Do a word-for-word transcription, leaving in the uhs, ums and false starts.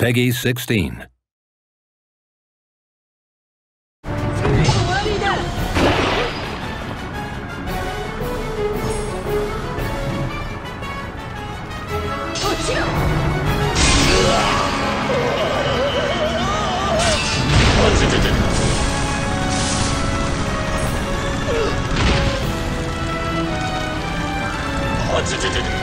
Peggy sixteen. What did it?